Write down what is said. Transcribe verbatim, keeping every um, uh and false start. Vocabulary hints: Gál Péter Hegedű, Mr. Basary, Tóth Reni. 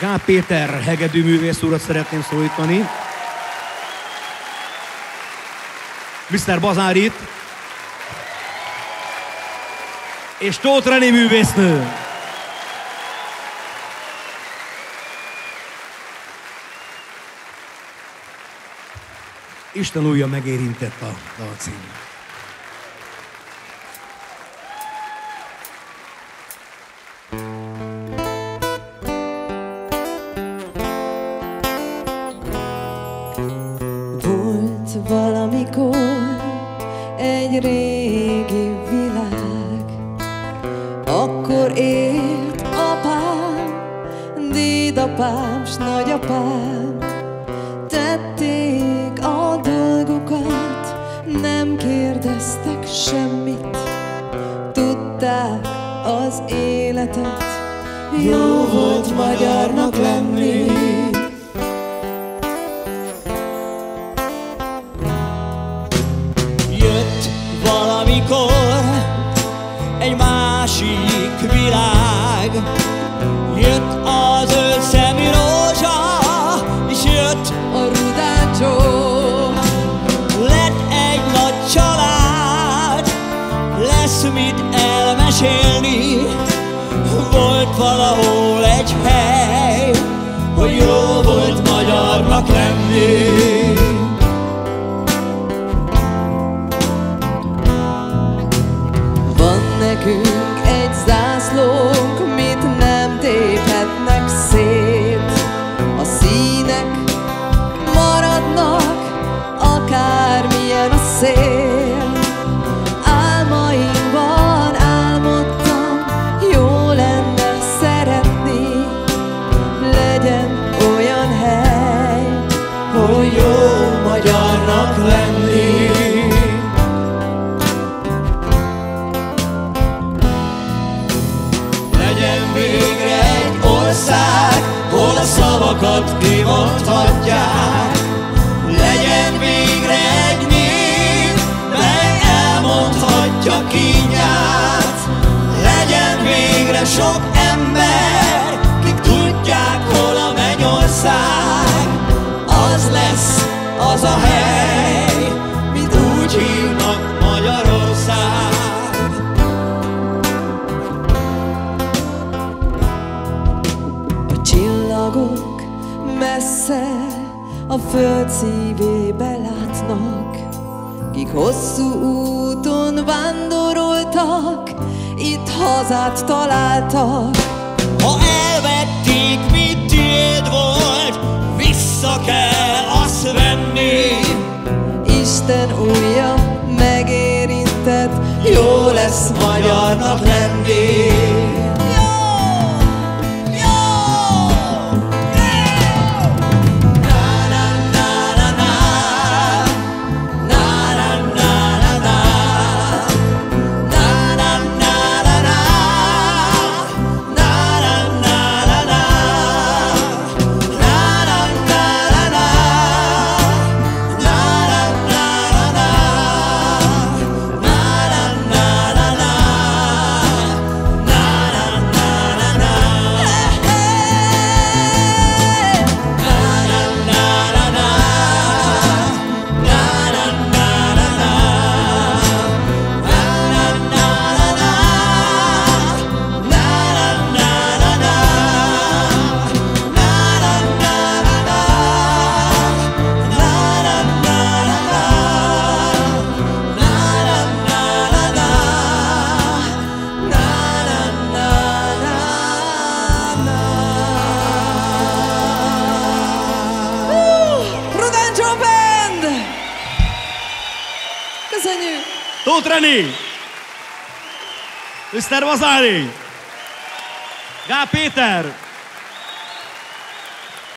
Gál Péter Hegedű művész urat szeretném szólítani. miszter Basaryt. És Tóth Reni művésznő. Isten újja megérintett a dalcím. Volt valamikor egy régi világ, akkor élt apám, dédapám, s nagyapám, tették a dolgokat, nem kérdeztek semmit, tudták az életet, jó volt magyarnak lenni. Valamikor egy másik világ, jött a zöld szemű rózsa, és jött a rudácsó. Lett egy nagy család, lesz mit elmesélni. Volt valahol egy hely, hogy jó volt magyarnak lenni. Nekünk egy zászlónk, mit nem téphetnek szét. A színek maradnak, akármilyen a szél. Álmaimban álmodtam, jó lenne szeretni. Legyen olyan hely, hogy jó magyarnak lenni. Szavakat kimondhatják, legyen végre egy név, meg elmondhatja kínját. Legyen végre sok ember, kik tudják, hol a mennyország. Az lesz az a hely, mint úgy hívnak Magyarország. Messze a föld szívébe látnak, kik hosszú úton vándoroltak, itt hazát találtak. Ha elvették, mi tiéd volt, vissza kell azt venni. Isten újja megérintett, jó lesz magyarnak lenni. Tóth Reni, miszter Basary, Gál Péter.